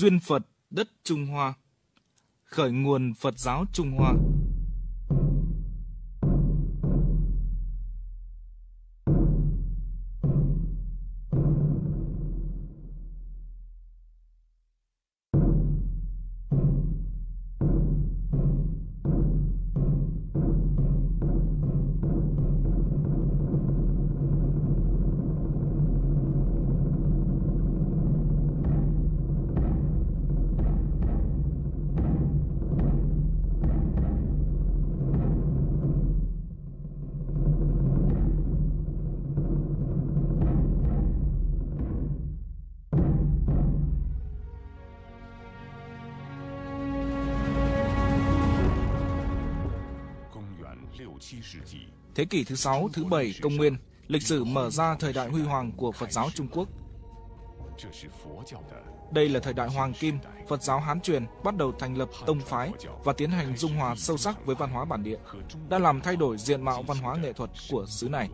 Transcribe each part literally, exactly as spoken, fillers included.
Duyên Phật đất Trung Hoa, khởi nguồn Phật giáo Trung Hoa. Thế kỷ thứ sáu, thứ bảy công nguyên, lịch sử mở ra thời đại huy hoàng của Phật giáo Trung Quốc. Đây là thời đại Hoàng Kim, Phật giáo Hán truyền bắt đầu thành lập tông phái và tiến hành dung hòa sâu sắc với văn hóa bản địa, đã làm thay đổi diện mạo văn hóa nghệ thuật của xứ này.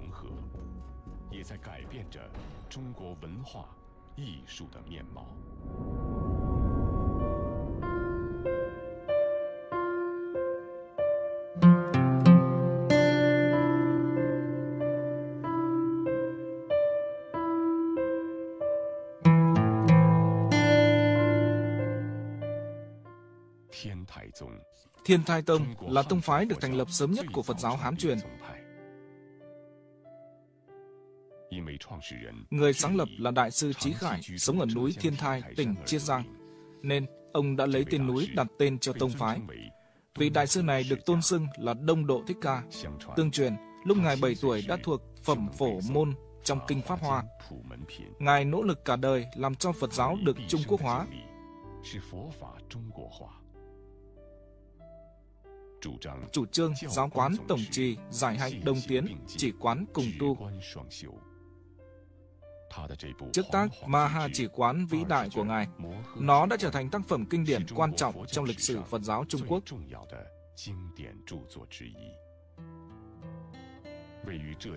Thiên Thai Tông là tông phái được thành lập sớm nhất của Phật giáo Hán truyền. Người sáng lập là Đại sư Trí Khải, sống ở núi Thiên Thai, tỉnh Chiết Giang, nên ông đã lấy tên núi đặt tên cho tông phái. Vị đại sư này được tôn xưng là Đông Độ Thích Ca. Tương truyền, lúc Ngài bảy tuổi đã thuộc phẩm phổ môn trong Kinh Pháp Hoa. Ngài nỗ lực cả đời làm cho Phật giáo được Trung Quốc hóa. Chủ trương giáo quán tổng trì, giải hạnh đồng tiến, chỉ quán cùng tu. Trước tác Maha chỉ quán vĩ đại của Ngài, nó đã trở thành tác phẩm kinh điển quan trọng trong lịch sử Phật giáo Trung Quốc.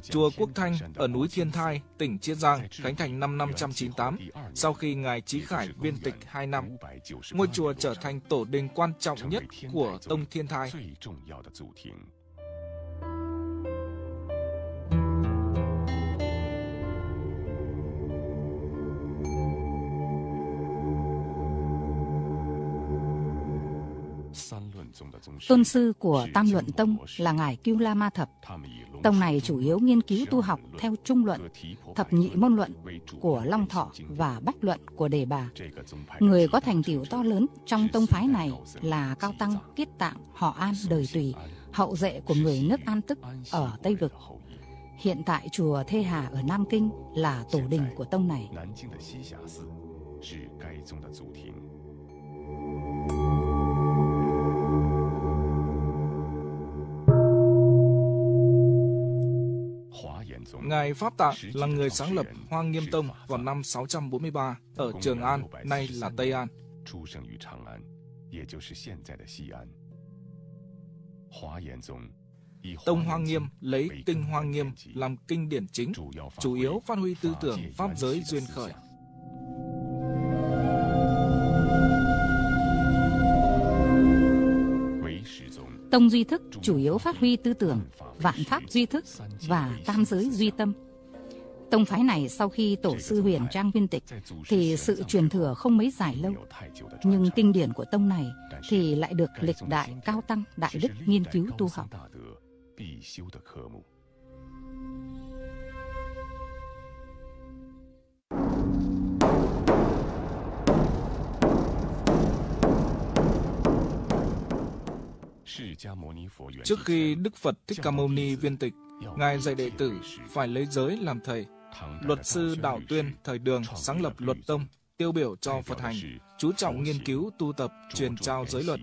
Chùa Quốc Thanh ở núi Thiên Thai, tỉnh Chiết Giang, khánh thành năm năm trăm chín mươi tám. Sau khi Ngài Trí Khải viên tịch hai năm, ngôi chùa trở thành tổ đình quan trọng nhất của Tông Thiên Thai. Tôn sư của Tam Luận Tông là Ngài Cưu La Ma Thập. Tông này chủ yếu nghiên cứu tu học theo Trung Luận, Thập Nhị Môn Luận của Long Thọ và Bách Luận của Đề Bà. Người có thành tựu to lớn trong tông phái này là Cao Tăng Kiết Tạng họ An đời Tùy, hậu duệ của người nước An Tức ở Tây Vực. Hiện tại chùa Thê Hà ở Nam Kinh là tổ đình của tông này. Ngài Pháp Tạng là người sáng lập Hoa Nghiêm Tông vào năm sáu trăm bốn mươi ba ở Trường An, nay là Tây An. Tông Hoa Nghiêm lấy Kinh Hoa Nghiêm làm kinh điển chính, chủ yếu phát huy tư tưởng Pháp giới duyên khởi. Tông Duy Thức chủ yếu phát huy tư tưởng Vạn Pháp Duy Thức và Tam Giới Duy Tâm. Tông phái này sau khi tổ sư Huyền Trang viên tịch thì sự truyền thừa không mấy dài lâu, nhưng kinh điển của tông này thì lại được lịch đại cao tăng đại đức nghiên cứu tu học. Trước khi Đức Phật Thích Ca Mâu Ni viên tịch, Ngài dạy đệ tử phải lấy giới làm thầy. Luật sư Đạo Tuyên thời Đường sáng lập Luật Tông, tiêu biểu cho Phật hành, chú trọng nghiên cứu tu tập, truyền trao giới luật.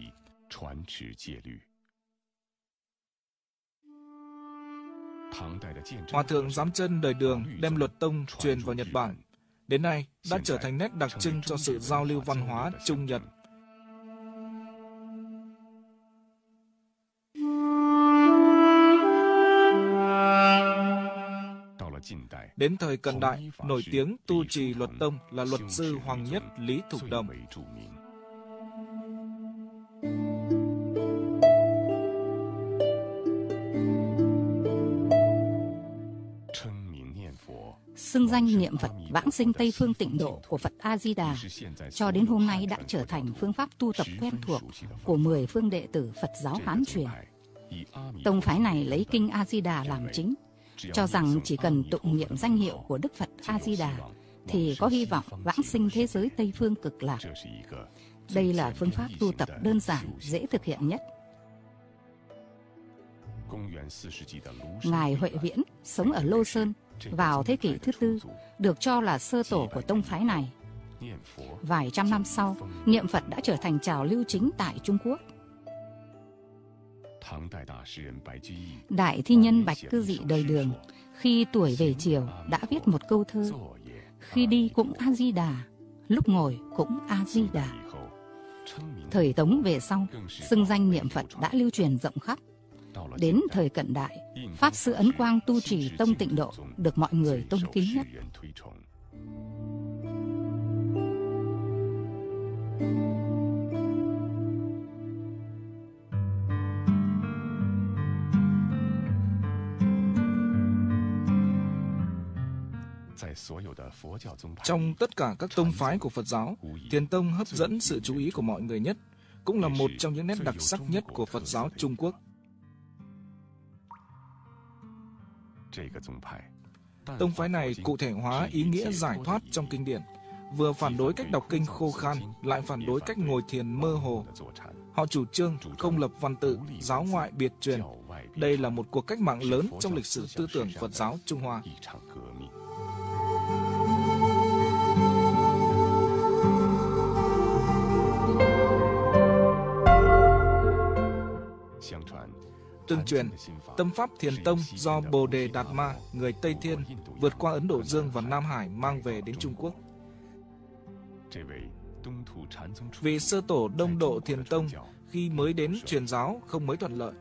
Hòa thượng Giám Chân đời Đường đem Luật Tông truyền vào Nhật Bản. Đến nay đã trở thành nét đặc trưng cho sự giao lưu văn hóa Trung Nhật. Đến thời cận đại, nổi tiếng tu trì luật tông là luật sư Hoàng Nhất Lý Thục Đồng. Xưng danh niệm Phật vãng sinh Tây phương tịnh độ của Phật A-di-đà cho đến hôm nay đã trở thành phương pháp tu tập quen thuộc của mười phương đệ tử Phật giáo Hán truyền. Tông phái này lấy kinh A-di-đà làm chính, cho rằng chỉ cần tụng niệm danh hiệu của Đức Phật A-di-đà thì có hy vọng vãng sinh thế giới Tây phương cực lạc. Đây là phương pháp tu tập đơn giản, dễ thực hiện nhất. Ngài Huệ Viễn sống ở Lô Sơn vào thế kỷ thứ tư, được cho là sơ tổ của tông phái này. Vài trăm năm sau, niệm Phật đã trở thành trào lưu chính tại Trung Quốc. Đại thi nhân Bạch Cư Dị đời Đường khi tuổi về chiều đã viết một câu thơ: khi đi cũng A-di-đà, lúc ngồi cũng A-di-đà. Thời Tống về sau, xưng danh niệm Phật đã lưu truyền rộng khắp. Đến thời cận đại, Pháp Sư Ấn Quang tu trì tông tịnh độ được mọi người tôn kính nhất. Trong tất cả các tông phái của Phật giáo, Thiền Tông hấp dẫn sự chú ý của mọi người nhất, cũng là một trong những nét đặc sắc nhất của Phật giáo Trung Quốc. Tông phái này cụ thể hóa ý nghĩa giải thoát trong kinh điển, vừa phản đối cách đọc kinh khô khan, lại phản đối cách ngồi thiền mơ hồ. Họ chủ trương không lập văn tự, giáo ngoại biệt truyền. Đây là một cuộc cách mạng lớn trong lịch sử tư tưởng Phật giáo Trung Hoa. Tương truyền, tâm pháp Thiền Tông do Bồ Đề Đạt Ma, người Tây Thiên, vượt qua Ấn Độ Dương và Nam Hải mang về đến Trung Quốc. Vì sơ tổ Đông Độ Thiền Tông khi mới đến truyền giáo không mấy thuận lợi,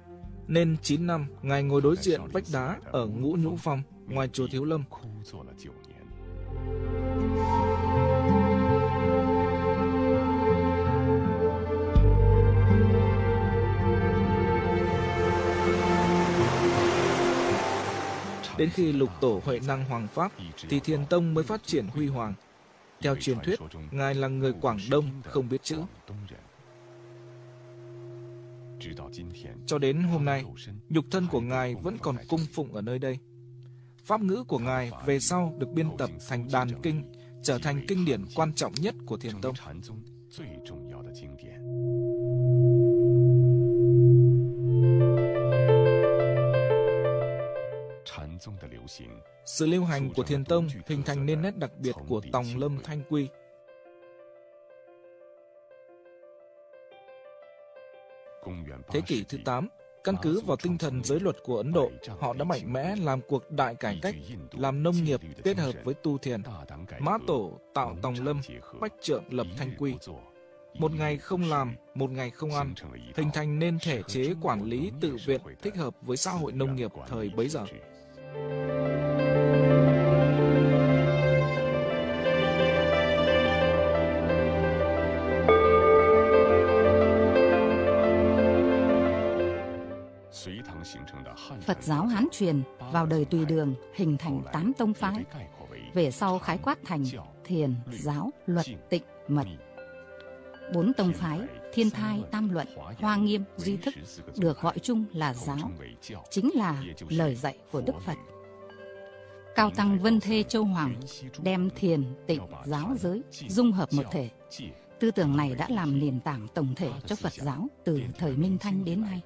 nên chín năm Ngài ngồi đối diện vách đá ở Ngũ Nhũ Phong, ngoài chùa Thiếu Lâm. Đến khi lục tổ Huệ Năng Hoàng Pháp thì Thiền Tông mới phát triển huy hoàng. Theo truyền thuyết, Ngài là người Quảng Đông không biết chữ. Cho đến hôm nay, nhục thân của Ngài vẫn còn cung phụng ở nơi đây. Pháp ngữ của Ngài về sau được biên tập thành đàn kinh, trở thành kinh điển quan trọng nhất của Thiền Tông. Sự lưu hành của Thiền Tông hình thành nên nét đặc biệt của Tòng Lâm Thanh Quy. Thế kỷ thứ tám, căn cứ vào tinh thần giới luật của Ấn Độ, họ đã mạnh mẽ làm cuộc đại cải cách, làm nông nghiệp kết hợp với tu thiền. Mã Tổ tạo Tòng Lâm, Bách Trượng lập Thanh Quy. Một ngày không làm, một ngày không ăn, hình thành nên thể chế quản lý tự viện thích hợp với xã hội nông nghiệp thời bấy giờ. Phật giáo Hán truyền vào đời Tùy Đường hình thành tám tông phái, về sau khái quát thành Thiền, Giáo, Luật, Tịnh, Mật. Bốn tông phái Thiên Thai, Tam Luận, Hoa Nghiêm, Duy Thức được gọi chung là giáo, chính là lời dạy của Đức Phật. Cao Tăng Vân Thê Châu Hoàng đem thiền, tịnh, giáo giới dung hợp một thể. Tư tưởng này đã làm nền tảng tổng thể cho Phật giáo từ thời Minh Thanh đến nay.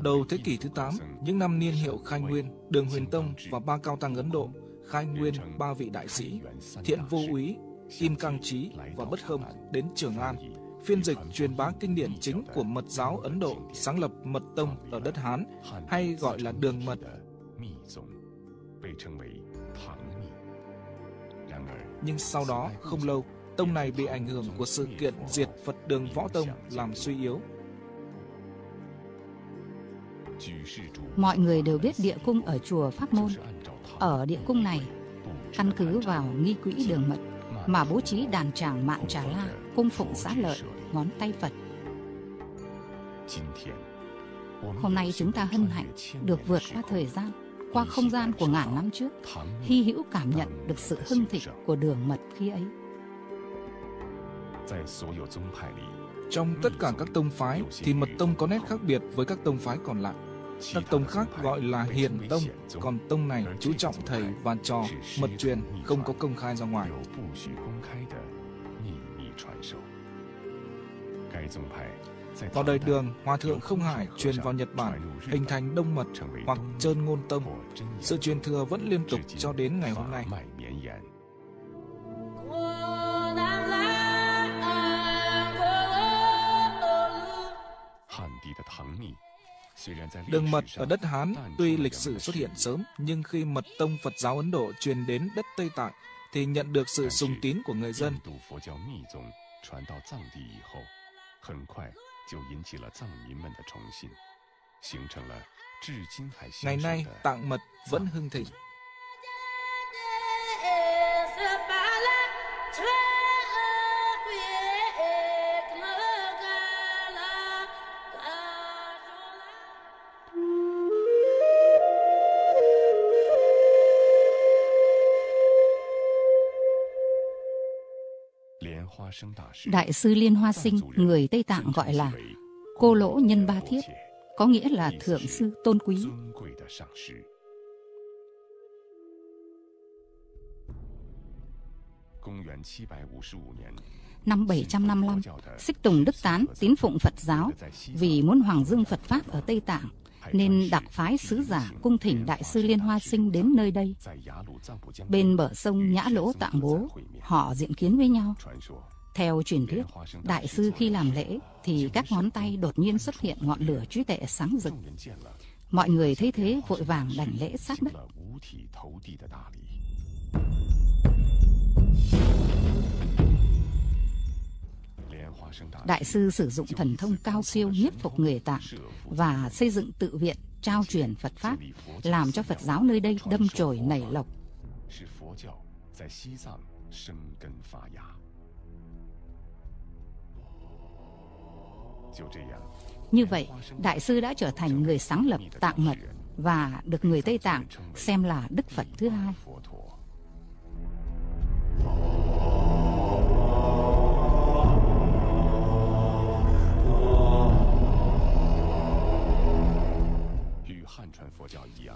Đầu thế kỷ thứ tám, những năm niên hiệu Khai Nguyên, Đường Huyền Tông và ba cao tăng Ấn Độ, Khai Nguyên ba vị đại sĩ, Thiện Vô Úy, Kim Cang Trí và Bất Hâm đến Trường An, phiên dịch truyền bá kinh điển chính của Mật giáo Ấn Độ, sáng lập Mật Tông ở đất Hán, hay gọi là Đường Mật. Nhưng sau đó không lâu, tông này bị ảnh hưởng của sự kiện diệt Phật Đường Võ Tông làm suy yếu. Mọi người đều biết địa cung ở chùa Pháp Môn. Ở địa cung này, căn cứ vào nghi quỹ Đường Mật mà bố trí đàn tràng mạng trà la, cung phụng xá lợi, ngón tay Phật. Hôm nay chúng ta hân hạnh được vượt qua thời gian, qua không gian của ngàn năm trước, hy hữu cảm nhận được sự hưng thịnh của Đường Mật khi ấy. Trong tất cả các tông phái thì Mật Tông có nét khác biệt với các tông phái còn lại. Các tông khác gọi là hiền tông, còn tông này chú trọng thầy và trò, mật truyền, không có công khai ra ngoài. Vào đời Đường, Hòa Thượng Không Hải truyền vào Nhật Bản, hình thành Đông Mật hoặc Trơn Ngôn Tông. Sự truyền thừa vẫn liên tục cho đến ngày hôm nay. Đường Mật ở đất Hán tuy lịch sử xuất hiện sớm, nhưng khi Mật Tông Phật giáo Ấn Độ truyền đến đất Tây Tạng thì nhận được sự sùng tín của người dân. Ngày nay, Tạng Mật vẫn hưng thịnh. Đại sư Liên Hoa Sinh, người Tây Tạng gọi là Cô Lỗ Nhân Ba Thiết, có nghĩa là thượng sư tôn quý. Năm bảy trăm năm mươi lăm, Xích Tùng Đức Tán tín phụng Phật giáo, vì muốn hoàng dương Phật Pháp ở Tây Tạng, nên đặc phái sứ giả cung thỉnh Đại sư Liên Hoa Sinh đến nơi đây. Bên bờ sông Nhã Lỗ Tạng Bố, họ diện kiến với nhau. Theo truyền thuyết, Đại sư khi làm lễ thì các ngón tay đột nhiên xuất hiện ngọn lửa trí tệ sáng rực. Mọi người thấy thế vội vàng đảnh lễ sát đất. Đại sư sử dụng thần thông cao siêu nhiếp phục người Tạng và xây dựng tự viện trao truyền Phật Pháp, làm cho Phật giáo nơi đây đâm chồi nảy lộc. Như vậy, Đại sư đã trở thành người sáng lập Tạng Mật và được người Tây Tạng xem là Đức Phật thứ hai.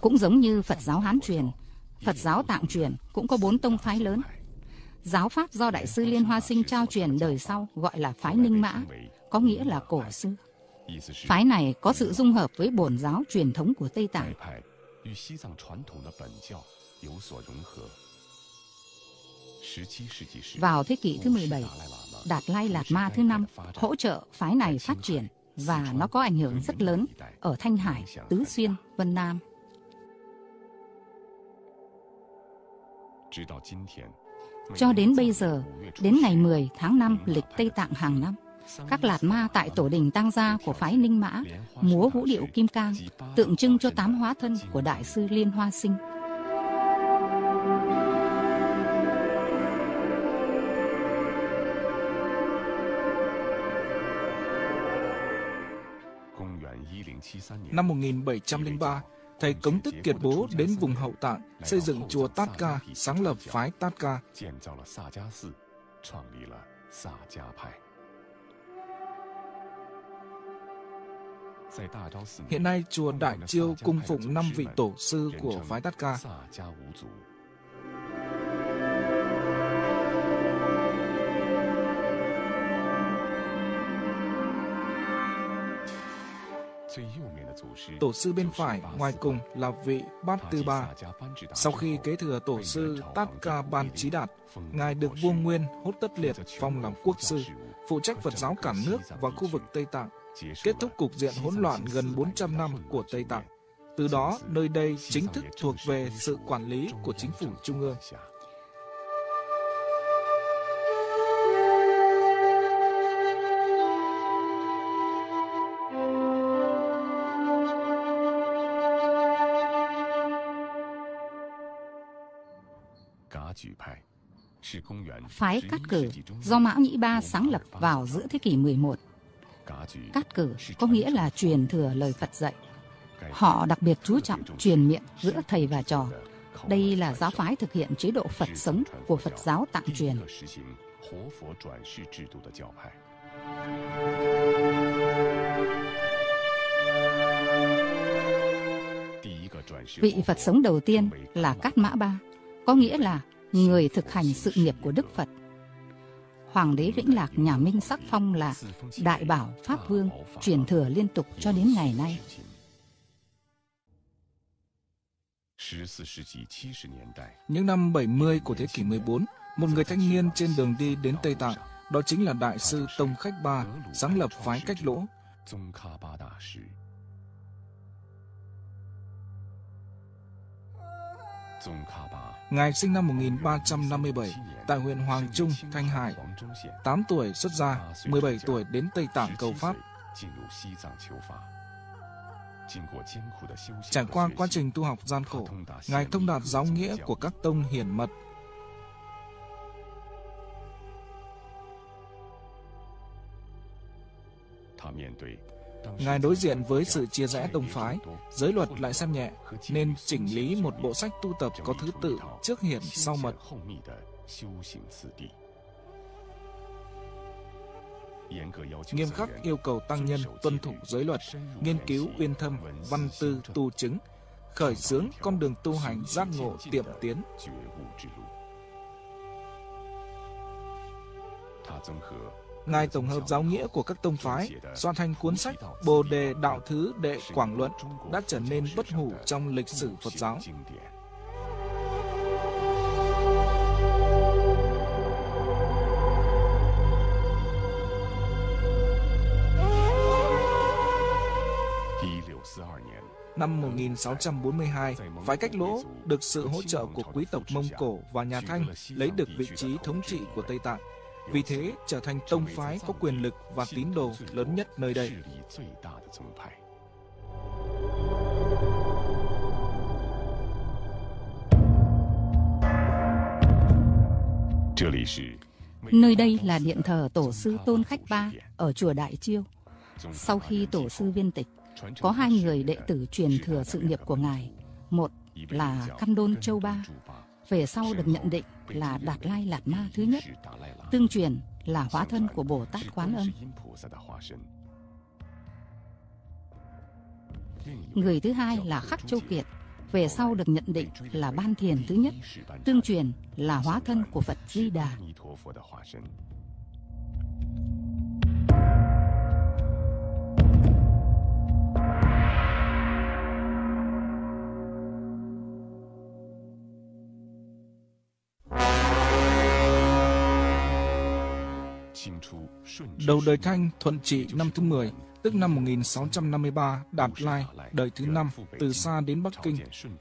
Cũng giống như Phật giáo Hán truyền, Phật giáo Tạng truyền cũng có bốn tông phái lớn. Giáo pháp do Đại sư Liên Hoa Sinh trao truyền đời sau gọi là phái Ninh Mã, có nghĩa là cổ xưa. Phái này có sự dung hợp với bổn giáo truyền thống của Tây Tạng. Vào thế kỷ thứ mười bảy, Đạt Lai Lạt Ma thứ năm hỗ trợ phái này phát triển, và nó có ảnh hưởng rất lớn ở Thanh Hải, Tứ Xuyên, Vân Nam. Cho đến bây giờ, đến ngày mười tháng năm lịch Tây Tạng hàng năm, các Lạt Ma tại tổ đình Tăng Gia của phái Ninh Mã múa vũ điệu Kim Cang, tượng trưng cho tám hóa thân của Đại sư Liên Hoa Sinh. Năm một nghìn bảy trăm lẻ ba, thầy Cống Tức Kiệt Bố đến vùng Hậu Tạng xây dựng chùa Tát Ca, sáng lập phái Tát Ca. Hiện nay chùa Đại Chiêu cung phụng năm vị tổ sư của phái Tát Ca. Tổ sư bên phải ngoài cùng là vị Bát Tư Ba. Sau khi kế thừa tổ sư Tát Ca Ban Chí Đạt, ngài được vua Nguyên Hốt Tất Liệt phong làm quốc sư, phụ trách Phật giáo cả nước và khu vực Tây Tạng, kết thúc cục diện hỗn loạn gần bốn trăm năm của Tây Tạng. Từ đó, nơi đây chính thức thuộc về sự quản lý của chính phủ trung ương. Phái Cát Cử do Mão Nhĩ Ba sáng lập vào giữa thế kỷ mười một. Cát Cử có nghĩa là truyền thừa lời Phật dạy. Họ đặc biệt chú trọng truyền miệng giữa thầy và trò. Đây là giáo phái thực hiện chế độ Phật sống của Phật giáo Tạng truyền. Vị Phật sống đầu tiên là Cát Mã Ba, có nghĩa là người thực hành sự nghiệp của Đức Phật. Hoàng đế Vĩnh Lạc nhà Minh sắc phong là Đại Bảo Pháp Vương, truyền thừa liên tục cho đến ngày nay. Những năm bảy mươi của thế kỷ mười bốn, một người thanh niên trên đường đi đến Tây Tạng, đó chính là Đại sư Tông Khách Ba, sáng lập phái Cách Lỗ. Ngài sinh năm một nghìn ba trăm năm mươi bảy tại huyện Hoàng Trung, Thanh Hải. tám tuổi xuất gia, mười bảy tuổi đến Tây Tạng cầu Pháp. Trải qua quá trình tu học gian khổ, Ngài thông đạt giáo nghĩa của các tông hiển mật. Ngài đối diện với sự chia rẽ tông phái, giới luật lại xem nhẹ, nên chỉnh lý một bộ sách tu tập có thứ tự trước hiển sau mật. Nghiêm khắc yêu cầu tăng nhân tuân thủ giới luật, nghiên cứu uyên thâm, văn tư tu chứng, khởi xướng con đường tu hành giác ngộ tiệm tiến. Ngài tổng hợp giáo nghĩa của các tông phái, soạn thành cuốn sách Bồ Đề Đạo Thứ Đệ Quảng Luận đã trở nên bất hủ trong lịch sử Phật giáo. Năm một nghìn sáu trăm bốn mươi hai, phái Cách Lỗ được sự hỗ trợ của quý tộc Mông Cổ và nhà Thanh lấy được vị trí thống trị của Tây Tạng, vì thế trở thành tông phái có quyền lực và tín đồ lớn nhất nơi đây. Nơi đây là điện thờ tổ sư Tôn Khách Ba ở chùa Đại Chiêu. Sau khi tổ sư viên tịch, có hai người đệ tử truyền thừa sự nghiệp của Ngài. Một là Căn Đôn Châu Ba, về sau được nhận định là Đạt Lai Lạt Ma thứ nhất, tương truyền là hóa thân của Bồ Tát Quán Âm. Người thứ hai là Khắc Châu Kiệt, về sau được nhận định là Ban Thiền thứ nhất, tương truyền là hóa thân của Phật Di Đà. Đầu đời Thanh thuận trị năm thứ mười, tức năm một nghìn sáu trăm năm mươi ba, Đạt Lai, đời thứ năm, từ xa đến Bắc Kinh,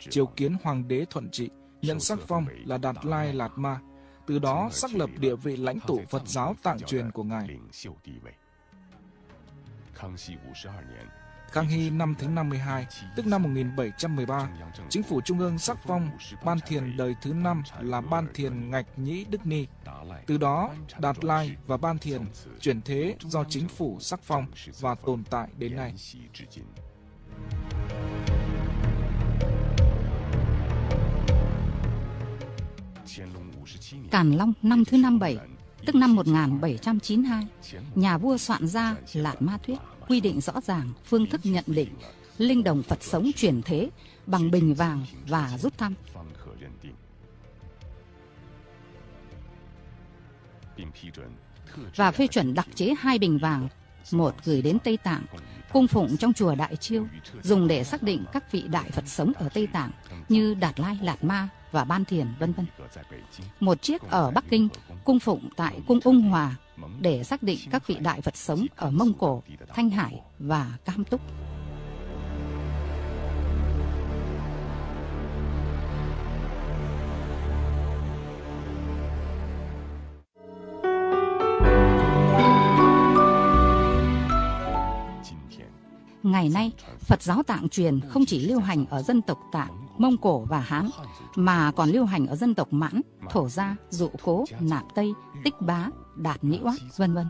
triều kiến hoàng đế Thuận Trị, nhận sắc phong là Đạt Lai Lạt Ma, từ đó xác lập địa vị lãnh tụ Phật giáo Tạng truyền của Ngài. Khang Hy năm thứ năm mươi hai, tức năm một nghìn bảy trăm mười ba, Chính phủ Trung ương sắc phong Ban Thiền đời thứ năm là Ban Thiền Ngạch Nhĩ Đức Ni. Từ đó, Đạt Lai và Ban Thiền chuyển thế do chính phủ sắc phong và tồn tại đến nay. Càn Long năm thứ năm mươi bảy, tức năm một nghìn bảy trăm chín mươi hai, nhà vua soạn ra Lạt Ma Thuyết, quy định rõ ràng phương thức nhận định linh đồng Phật sống chuyển thế bằng bình vàng và rút thăm. Và phê chuẩn đặc chế hai bình vàng, một gửi đến Tây Tạng, cung phụng trong chùa Đại Chiêu, dùng để xác định các vị đại Phật sống ở Tây Tạng như Đạt Lai Lạt Ma và Ban Thiền vân vân. Một chiếc ở Bắc Kinh, cung phụng tại cung Ung Hòa, để xác định các vị đại Phật sống ở Mông Cổ, Thanh Hải và Cam Túc. Ngày nay, Phật giáo Tạng truyền không chỉ lưu hành ở dân tộc Tạng Mông Cổ và Hán, mà còn lưu hành ở dân tộc Mãn, Thổ Gia, Dụ Cố, Nạp Tây, Tích Bá, Đạt Nhĩ Oát, vân vân.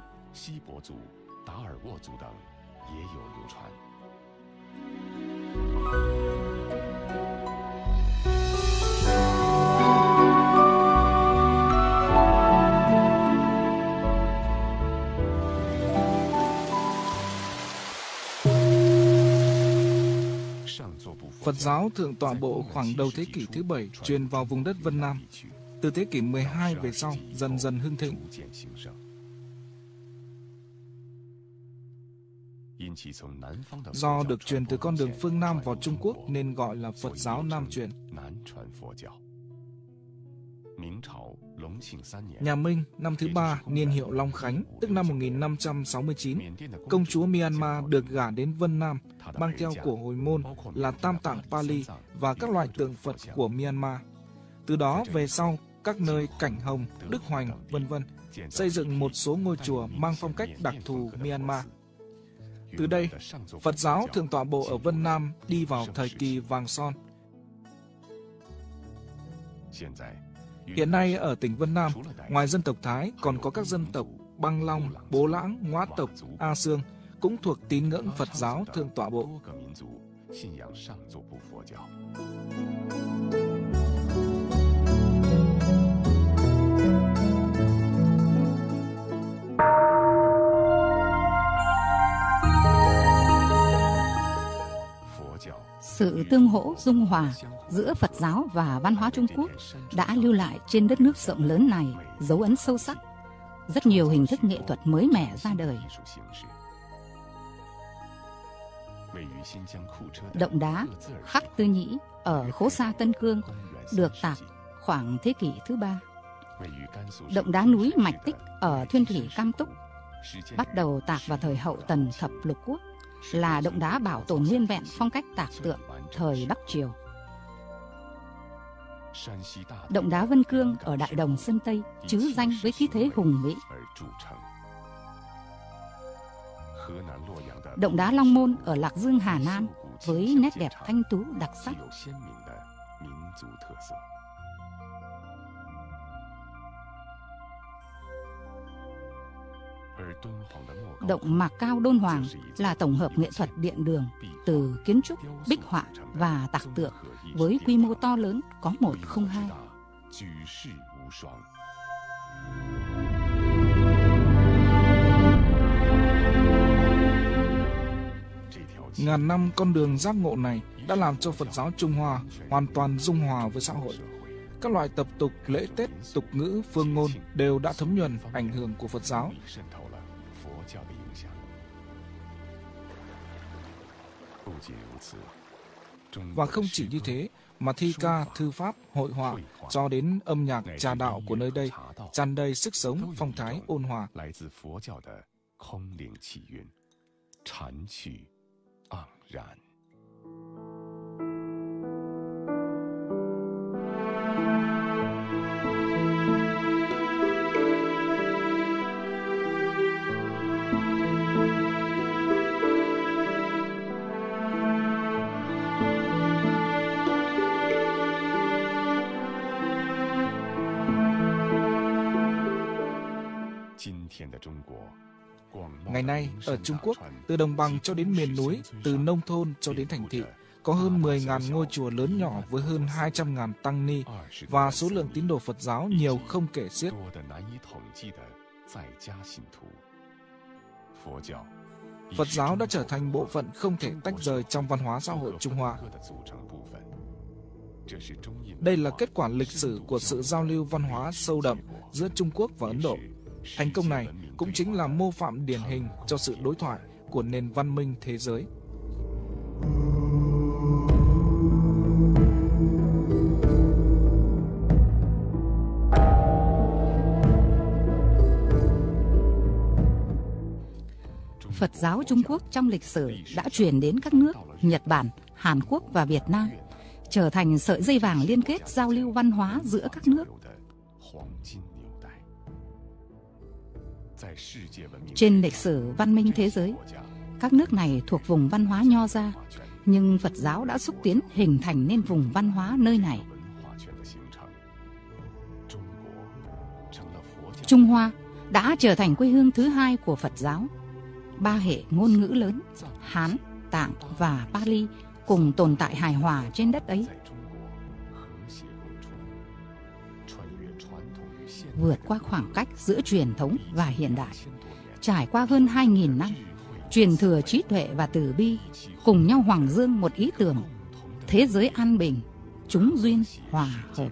Phật giáo thượng tọa bộ khoảng đầu thế kỷ thứ bảy truyền vào vùng đất Vân Nam. Từ thế kỷ mười hai về sau, dần dần hưng thịnh. Do được truyền từ con đường phương Nam vào Trung Quốc nên gọi là Phật giáo Nam truyền. Nhà Minh năm thứ ba niên hiệu Long Khánh, tức năm một nghìn năm trăm sáu mươi chín, công chúa Myanmar được gả đến Vân Nam, mang theo của hồi môn là Tam Tạng Pali và các loại tượng Phật của Myanmar. Từ đó về sau, các nơi Cảnh Hồng, Đức Hoành, vân vân xây dựng một số ngôi chùa mang phong cách đặc thù Myanmar. Từ đây, Phật giáo Thượng tọa bộ ở Vân Nam đi vào thời kỳ vàng son. Hiện nay ở tỉnh Vân Nam, ngoài dân tộc Thái còn có các dân tộc Băng Long, Bố Lãng, Ngoã tộc, A Sương cũng thuộc tín ngưỡng Phật giáo Thượng tọa bộ. Sự tương hỗ dung hòa giữa Phật giáo và văn hóa Trung Quốc đã lưu lại trên đất nước rộng lớn này dấu ấn sâu sắc, rất nhiều hình thức nghệ thuật mới mẻ ra đời. Động đá Khắc Tư Nhĩ ở Khố Sa Tân Cương được tạc khoảng thế kỷ thứ ba. Động đá núi Mạch Tích ở Thuyên Thủy Cam Túc bắt đầu tạc vào thời hậu Tần Thập Lục Quốc, là động đá bảo tồn nguyên vẹn phong cách tạc tượng thời Bắc Triều. Động đá Vân Cương ở Đại Đồng Sơn Tây chứ danh với khí thế hùng vĩ. Động đá Long Môn ở Lạc Dương, Hà Nam với nét đẹp thanh tú đặc sắc. Động Mạc Cao Đôn Hoàng là tổng hợp nghệ thuật điện đường từ kiến trúc, bích họa và tạc tượng với quy mô to lớn có một không hai. Ngàn năm con đường giác ngộ này đã làm cho Phật giáo Trung Hoa hoàn toàn dung hòa với xã hội. Các loại tập tục, lễ Tết, tục ngữ, phương ngôn đều đã thấm nhuần ảnh hưởng của Phật giáo. Và không chỉ như thế, mà thi ca, thư pháp, hội họa cho đến âm nhạc trà đạo của nơi đây tràn đầy sức sống, phong thái ôn hòa. Ngày nay, ở Trung Quốc, từ đồng bằng cho đến miền núi, từ nông thôn cho đến thành thị, có hơn mười nghìn ngôi chùa lớn nhỏ với hơn hai trăm nghìn tăng ni và số lượng tín đồ Phật giáo nhiều không kể xiết. Phật giáo đã trở thành bộ phận không thể tách rời trong văn hóa xã hội Trung Hoa. Đây là kết quả lịch sử của sự giao lưu văn hóa sâu đậm giữa Trung Quốc và Ấn Độ. Thành công này cũng chính là mô phạm điển hình cho sự đối thoại của nền văn minh thế giới. Phật giáo Trung Quốc trong lịch sử đã truyền đến các nước Nhật Bản, Hàn Quốc và Việt Nam, trở thành sợi dây vàng liên kết giao lưu văn hóa giữa các nước. Trên lịch sử văn minh thế giới, các nước này thuộc vùng văn hóa Nho gia, nhưng Phật giáo đã xúc tiến hình thành nên vùng văn hóa nơi này. Trung Hoa đã trở thành quê hương thứ hai của Phật giáo. Ba hệ ngôn ngữ lớn, Hán, Tạng và Pali cùng tồn tại hài hòa trên đất ấy. Vượt qua khoảng cách giữa truyền thống và hiện đại, trải qua hơn hai nghìn năm, truyền thừa trí tuệ và từ bi, cùng nhau hoằng dương một ý tưởng, thế giới an bình, chúng duyên hòa hợp.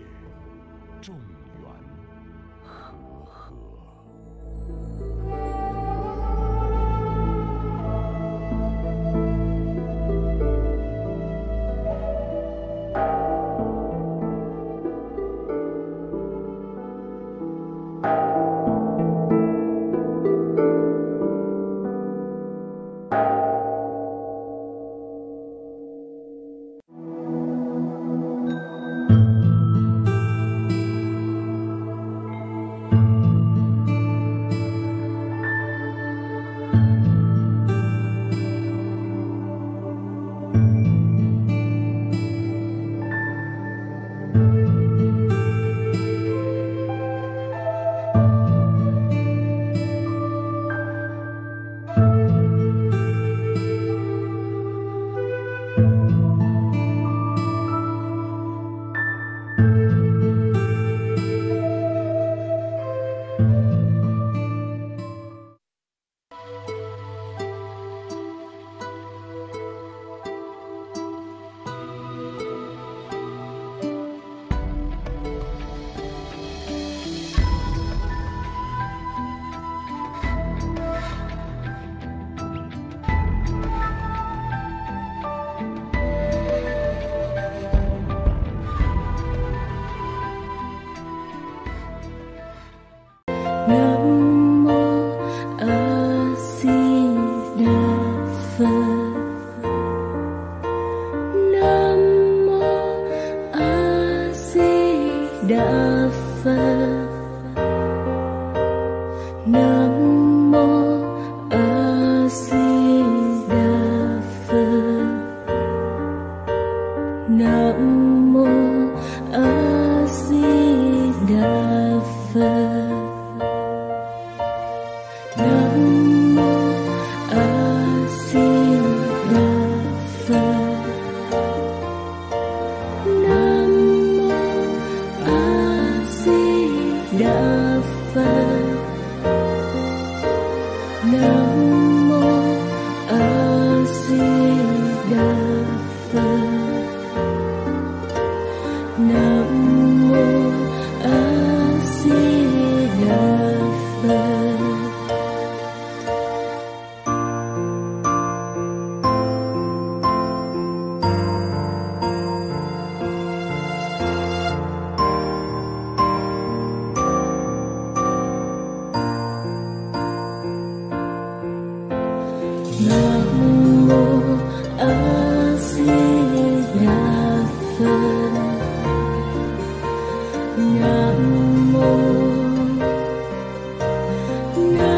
No.